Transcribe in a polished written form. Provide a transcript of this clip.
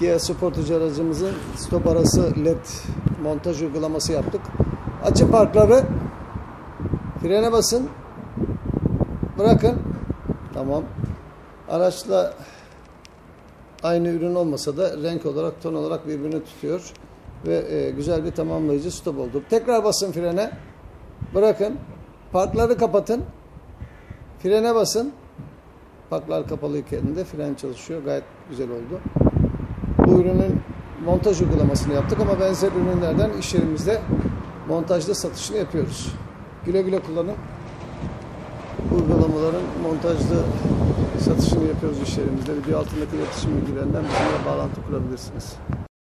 Kia Sportage aracımızın stop arası led montaj uygulaması yaptık. Açın parkları, frene basın, bırakın. Tamam. Araçla aynı ürün olmasa da renk olarak, ton olarak birbirini tutuyor ve güzel bir tamamlayıcı stop oldu. Tekrar basın frene, bırakın, parkları kapatın, frene basın. Parklar kapalıyken de fren çalışıyor. Gayet güzel oldu. Bu ürünün montaj uygulamasını yaptık ama benzer ürünlerden iş yerimizde montajda satışını yapıyoruz. Güle güle kullanın. Bu uygulamaların montajlı satışını yapıyoruz iş yerimizde. Video altındaki iletişim bilgilerinden bizimle bağlantı kurabilirsiniz.